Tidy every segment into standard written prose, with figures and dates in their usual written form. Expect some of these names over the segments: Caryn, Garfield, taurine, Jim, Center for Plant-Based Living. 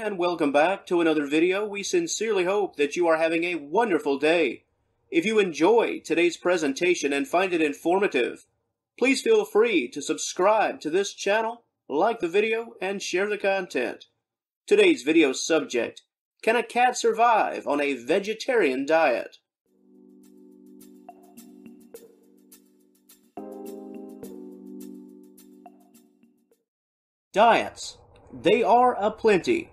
And welcome back to another video. We sincerely hope that you are having a wonderful day. If you enjoy today's presentation and find it informative, please feel free to subscribe to this channel, like the video, and share the content. Today's video subject: can a cat survive on a vegetarian diet? Diets, they are aplenty.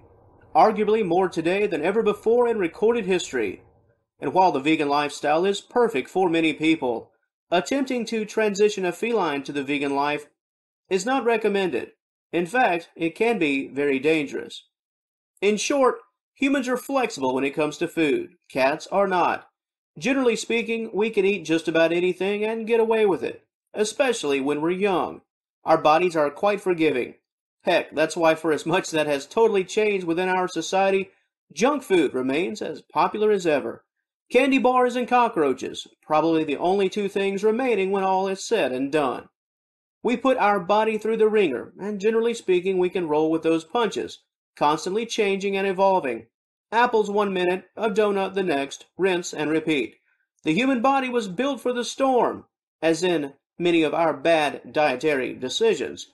Arguably more today than ever before in recorded history. And while the vegan lifestyle is perfect for many people, attempting to transition a feline to the vegan life is not recommended. In fact, it can be very dangerous. In short, humans are flexible when it comes to food. Cats are not. Generally speaking, we can eat just about anything and get away with it, especially when we're young. Our bodies are quite forgiving. Heck, that's why for as much that has totally changed within our society, junk food remains as popular as ever. Candy bars and cockroaches, probably the only two things remaining when all is said and done. We put our body through the ringer, and generally speaking we can roll with those punches, constantly changing and evolving. Apples one minute, a donut the next, rinse and repeat. The human body was built for the storm, as in many of our bad dietary decisions.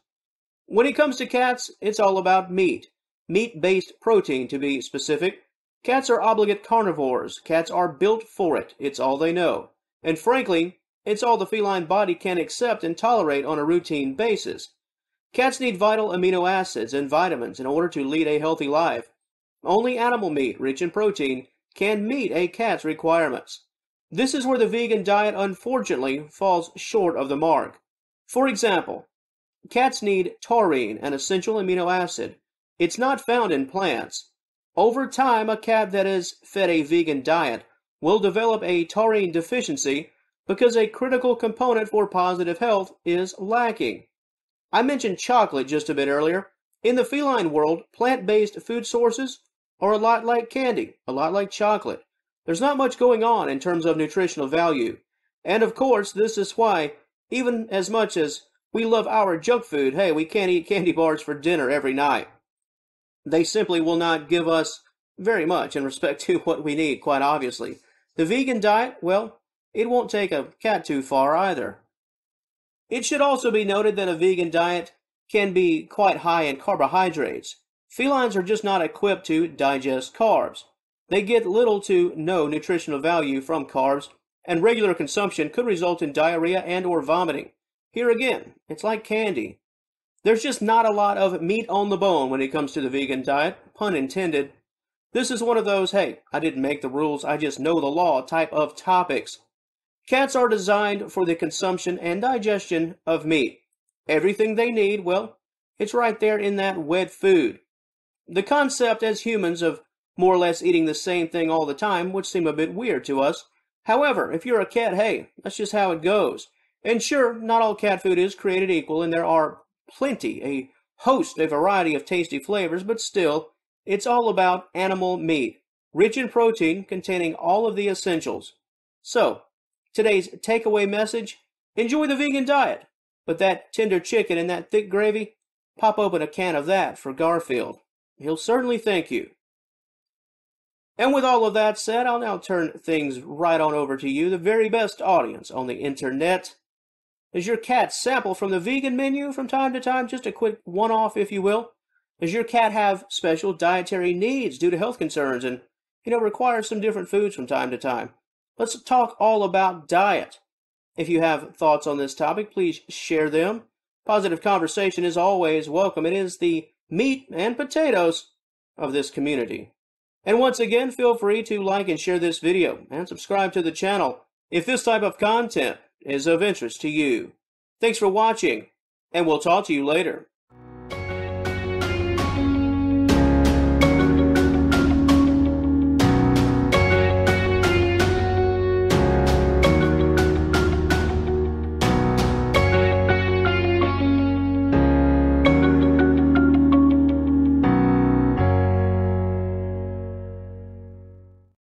When it comes to cats, it's all about meat. Meat-based protein, to be specific. Cats are obligate carnivores. Cats are built for it. It's all they know. And frankly, it's all the feline body can accept and tolerate on a routine basis. Cats need vital amino acids and vitamins in order to lead a healthy life. Only animal meat, rich in protein, can meet a cat's requirements. This is where the vegan diet, unfortunately, falls short of the mark. For example, cats need taurine, an essential amino acid. It's not found in plants. Over time, a cat that is fed a vegan diet will develop a taurine deficiency because a critical component for positive health is lacking. I mentioned chocolate just a bit earlier. In the feline world, plant-based food sources are a lot like candy, a lot like chocolate. There's not much going on in terms of nutritional value. And of course, this is why, even as much as we love our junk food, hey, we can't eat candy bars for dinner every night. They simply will not give us very much in respect to what we need, quite obviously. The vegan diet, well, it won't take a cat too far either. It should also be noted that a vegan diet can be quite high in carbohydrates. Felines are just not equipped to digest carbs. They get little to no nutritional value from carbs, and regular consumption could result in diarrhea and/or vomiting. Here again, it's like candy. There's just not a lot of meat on the bone when it comes to the vegan diet, pun intended. This is one of those, hey, I didn't make the rules, I just know the law type of topics. Cats are designed for the consumption and digestion of meat. Everything they need, well, it's right there in that wet food. The concept as humans of more or less eating the same thing all the time would seem a bit weird to us. However, if you're a cat, hey, that's just how it goes. And sure, not all cat food is created equal, and there are plenty, a host, a variety of tasty flavors, but still, it's all about animal meat, rich in protein, containing all of the essentials. So, today's takeaway message: enjoy the vegan diet, but that tender chicken and that thick gravy, pop open a can of that for Garfield. He'll certainly thank you. And with all of that said, I'll now turn things right on over to you, the very best audience on the internet. Does your cat sample from the vegan menu from time to time? Just a quick one-off, if you will. Does your cat have special dietary needs due to health concerns and, requires some different foods from time to time? Let's talk all about diet. If you have thoughts on this topic, please share them. Positive conversation is always welcome. It is the meat and potatoes of this community. And once again, feel free to like and share this video and subscribe to the channel if this type of content is of interest to you. Thanks for watching, and we'll talk to you later.